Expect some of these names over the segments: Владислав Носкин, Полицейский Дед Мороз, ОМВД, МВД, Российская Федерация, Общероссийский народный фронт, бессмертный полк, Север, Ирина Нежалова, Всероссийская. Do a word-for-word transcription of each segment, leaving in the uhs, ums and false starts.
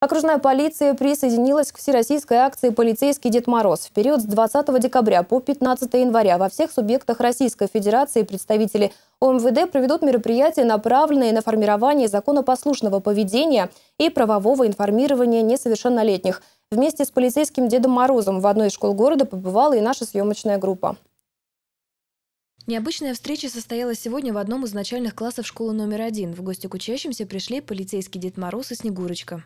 Окружная полиция присоединилась к всероссийской акции «Полицейский Дед Мороз». В период с двадцатого декабря по пятнадцатое января во всех субъектах Российской Федерации представители ОМВД проведут мероприятия, направленные на формирование законопослушного поведения и правового информирования несовершеннолетних. Вместе с полицейским Дедом Морозом в одной из школ города побывала и наша съемочная группа. Необычная встреча состоялась сегодня в одном из начальных классов школы номер один. В гости к учащимся пришли полицейский Дед Мороз и Снегурочка.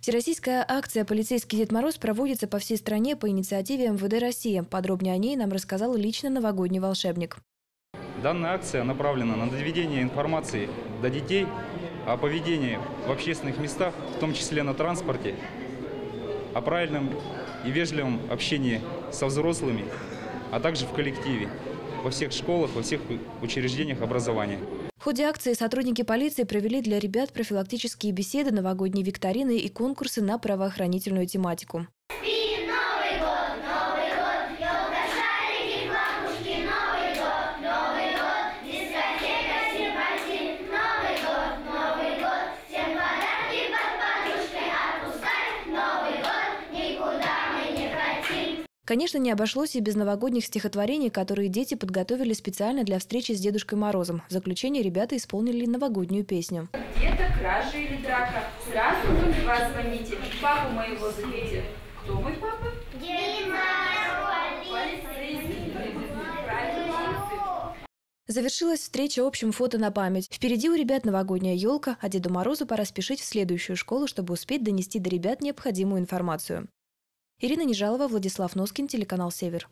Всероссийская акция «Полицейский Дед Мороз» проводится по всей стране по инициативе МВД России. Подробнее о ней нам рассказал лично новогодний волшебник. Данная акция направлена на доведение информации до детей о поведении в общественных местах, в том числе на транспорте, о правильном и вежливом общении со взрослыми, а также в коллективе, во всех школах, во всех учреждениях образования. В ходе акции сотрудники полиции провели для ребят профилактические беседы, новогодние викторины и конкурсы на правоохранительную тематику. Конечно, не обошлось и без новогодних стихотворений, которые дети подготовили специально для встречи с Дедушкой Морозом. В заключение ребята исполнили новогоднюю песню. Где-то кража или драка, сразу вы в вас звоните, папу моего зовите. Кто мой папа? Дед Мороз. Завершилась встреча общим фото на память. Впереди у ребят новогодняя елка, а Деду Морозу пора спешить в следующую школу, чтобы успеть донести до ребят необходимую информацию. Ирина Нежалова, Владислав Носкин, телеканал «Север».